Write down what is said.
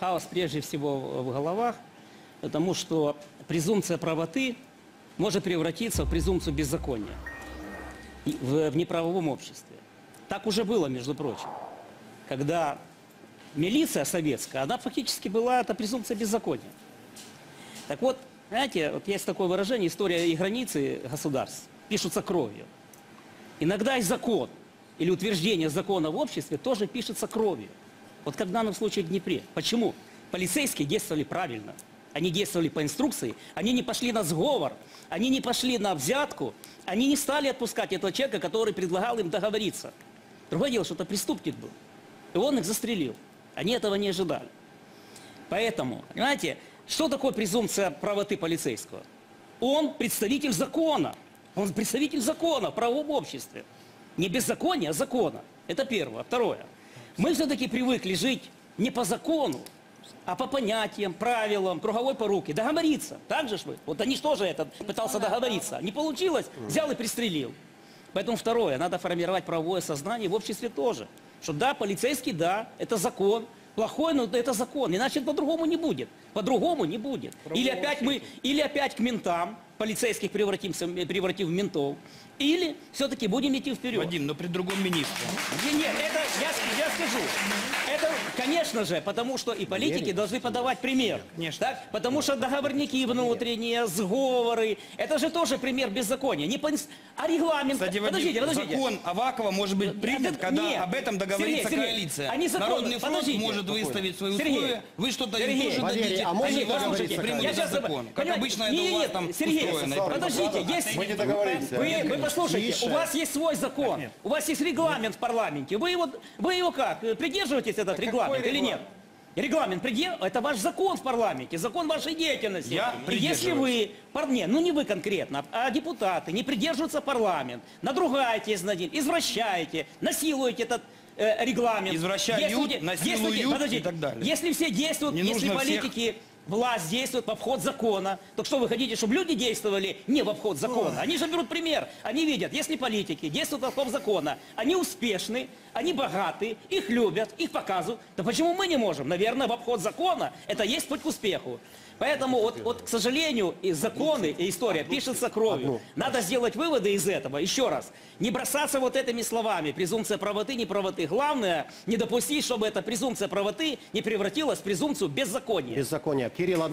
Хаос прежде всего в головах, потому что презумпция правоты может превратиться в презумпцию беззакония в неправовом обществе. Так уже было, между прочим, когда милиция советская, она фактически была, это презумпция беззакония. Так вот, знаете, вот есть такое выражение, история и границы государств пишутся кровью. Иногда и закон, или утверждение закона в обществе тоже пишется кровью. Вот как в данном случае в Днепре. Почему? Полицейские действовали правильно. Они действовали по инструкции, они не пошли на сговор, они не пошли на взятку, они не стали отпускать этого человека, который предлагал им договориться. Другое дело, что это преступник был. И он их застрелил. Они этого не ожидали. Поэтому, понимаете, что такое презумпция правоты полицейского? Он представитель закона. Он представитель закона в правовом обществе. Не беззакония, а закона. Это первое. Второе. Мы все-таки привыкли жить не по закону, а по понятиям, правилам, круговой поруки. Договориться. Так же ж вы? Вот они тоже этот пытался договориться. Не получилось, взял и пристрелил. Поэтому второе, надо формировать правовое сознание в обществе тоже. Что да, полицейский, да, это закон. Плохой, но это закон. Иначе по-другому не будет. По-другому не будет. Или опять к ментам, полицейских превратим в ментов. Или все-таки будем идти вперед. Вадим, но при другом министре. Нет, это я скажу. Это, конечно же, потому что и политики должны подавать пример. Конечно. Так? Потому что договорники внутренние, сговоры. Это же тоже пример беззакония. А регламент... Кстати, Вадим, подождите. Закон Авакова может быть принят, когда об этом договорится коалиция. Они Народный фронт может выставить свои условия. Вы что-то не тоже дадите. А может договориться коалиция? Закон. Как обычно это у вас там устроено. Подождите, есть... Мы не договоримся. Послушайте, у вас есть свой закон, у вас есть регламент в парламенте. Вы его как? Придерживаетесь этот регламент или нет? Регламент придерживается, это ваш закон в парламенте, закон вашей деятельности. Если вы, не вы конкретно, а депутаты не придерживаются парламент, надругаетесь над ним, извращаете, насилуете этот регламент. Извращают, насилуют и так далее. Если все действуют, если политики... Власть действует в обход закона. Так что вы хотите, чтобы люди действовали не в обход закона? Они же берут пример. Они видят, если политики действуют в обход закона, они успешны, они богаты, их любят, их показывают. Да почему мы не можем? Наверное, в обход закона это есть путь к успеху. Поэтому, вот, к сожалению, и законы, и история пишется кровью. Надо сделать выводы из этого. Еще раз, не бросаться вот этими словами. Презумпция правоты, неправоты. Главное, не допустить, чтобы эта презумпция правоты не превратилась в презумпцию беззакония. Кирилл, одну...